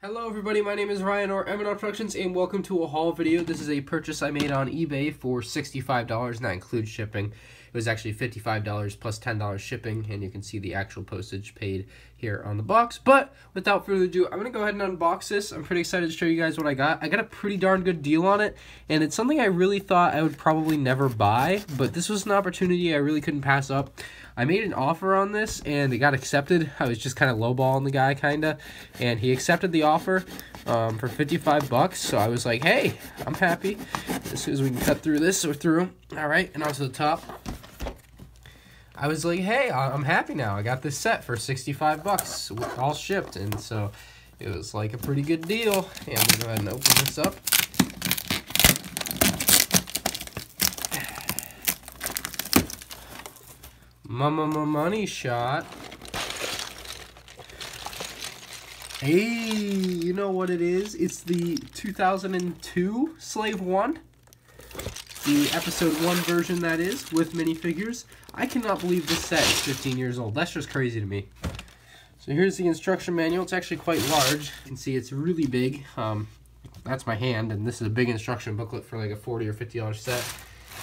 Hello everybody, my name is Ryan or M&R productions and welcome to a haul video. This is a purchase I made on eBay for $65 and that includes shipping. It was actually $55 plus $10 shipping, and you can see the actual postage paid here on the box. But without further ado, I'm going to go ahead and unbox this. I'm pretty excited to show you guys what I got. I got a pretty darn good deal on it, and it's something I really thought I would probably never buy, but this was an opportunity I really couldn't pass up. I made an offer on this and it got accepted. I was just kind of lowballing the guy and he accepted the offer for 55 bucks. So I was like, hey, I'm happy. As soon as we can cut through this, we're through. All right, and onto the top. I was like, hey, I'm happy now. I got this set for 65 bucks, all shipped. And so it was like a pretty good deal. And we'll go ahead and open this up. Money shot. Hey, you know what it is? It's the 2002 Slave One, the episode 1 version, that is, with minifigures. I cannot believe this set is 15 years old. That's just crazy to me. So here's the instruction manual. It's actually quite large. You can see it's really big. That's my hand, and this is a big instruction booklet for like a $40 or $50 set.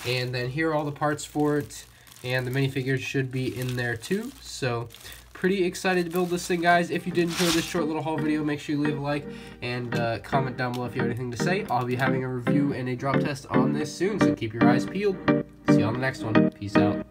And then here are all the parts for it. And the minifigures should be in there too. So pretty excited to build this thing, guys. If you did enjoy this short little haul video, make sure you leave a like and comment down below if you have anything to say. I'll be having a review and a drop test on this soon, so keep your eyes peeled. See you on the next one. Peace out.